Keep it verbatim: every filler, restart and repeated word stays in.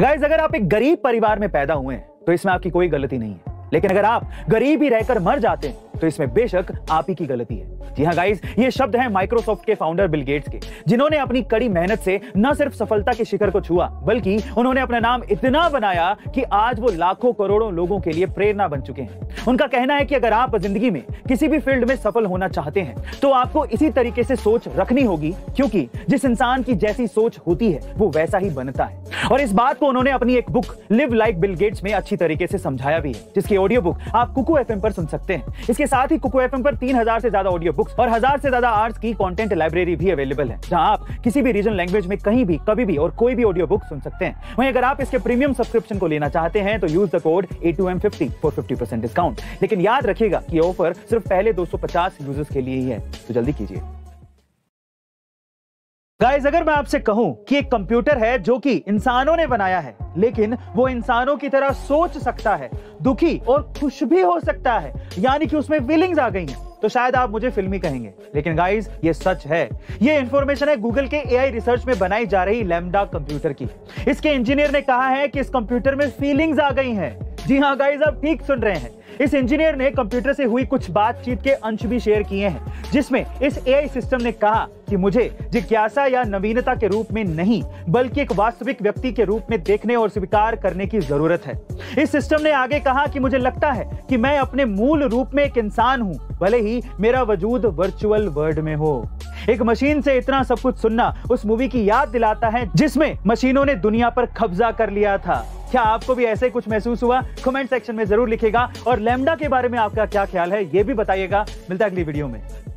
Guys, अगर आप एक गरीब परिवार में पैदा हुए हैं तो इसमें आपकी कोई गलती नहीं है, लेकिन अगर आप गरीब ही रहकर मर जाते हैं तो इसमें बेशक आप ही की गलती है। जी हाँ गाइस, ये शब्द हैं माइक्रोसॉफ्ट के फाउंडर बिल गेट्स के, जिन्होंने अपनी कड़ी मेहनत से न सिर्फ सफलता के शिखर को छुआ, बल्कि उन्होंने अपना नाम इतना बनाया कि आज वो लाखों करोड़ों लोगों के लिए प्रेरणा बन चुके हैं। उनका कहना है कि अगर आप जिंदगी में किसी भी फील्ड में सफल होना चाहते हैं तो आपको इसी तरीके से सोच रखनी होगी, क्योंकि जिस इंसान की जैसी सोच होती है वो वैसा ही बनता है। और इस बात को उन्होंने अपनी एक book live like Bill Gates में अच्छी तरीके से समझाया भी है, जिसकी ऑडियो बुक आप कुकू एफएम पर सुन सकते हैं। इसके साथ ही कुकू एफएम पर तीन हज़ार से ज्यादा ऑडियो बुक्स और हजार से ज्यादा आवर्स की कंटेंट लाइब्रेरी भी अवेलेबल है, जहां आप किसी भी रीजन लैंग्वेज में कहीं भी कभी भी और कोई भी ऑडियो बुक सुन सकते हैं। वहीं अगर आप इसके प्रीमियम सब्सक्रिप्शन को लेना चाहते हैं तो use the code A two M fifty for fifty percent discount. लेकिन याद रखिएगा कि ऑफर सिर्फ पहले दो सौ पचास यूजर्स के लिए ही है, तो जल्दी कीजिए। गाइस, अगर मैं आपसे कहूं कि एक कंप्यूटर है जो कि इंसानों ने बनाया है, लेकिन वो इंसानों की तरह सोच सकता है, दुखी और खुश भी हो सकता है, यानी कि उसमें फीलिंग्स आ गई हैं, तो शायद आप मुझे फिल्मी कहेंगे, लेकिन गाइस ये सच है। ये इंफॉर्मेशन है गूगल के एआई रिसर्च में बनाई जा रही लैम्डा कंप्यूटर की। इसके इंजीनियर ने कहा है कि इस कंप्यूटर में फीलिंग्स आ गई हैं। जी हाँ गाइस, आप ठीक सुन रहे हैं। इस इंजीनियर ने कंप्यूटर से हुई कुछ बातचीत के अंश भी शेयर किए हैं, जिसमें इस एआई सिस्टम ने कहा कि मुझे जिज्ञासा या नवीनता के रूप में नहीं, बल्कि एक वास्तविक व्यक्ति के रूप में देखने और स्वीकार करने की जरूरत है। इस सिस्टम ने आगे कहा कि मुझे लगता है कि मैं अपने मूल रूप में एक इंसान हूँ, भले ही मेरा वजूद वर्चुअल वर्ल्ड में हो। एक मशीन से इतना सब कुछ सुनना उस मूवी की याद दिलाता है जिसमें मशीनों ने दुनिया पर कब्जा कर लिया था। क्या आपको भी ऐसे कुछ महसूस हुआ? कमेंट सेक्शन में जरूर लिखिएगा और लैम्डा के बारे में आपका क्या ख्याल है ये भी बताइएगा। मिलता है अगली वीडियो में।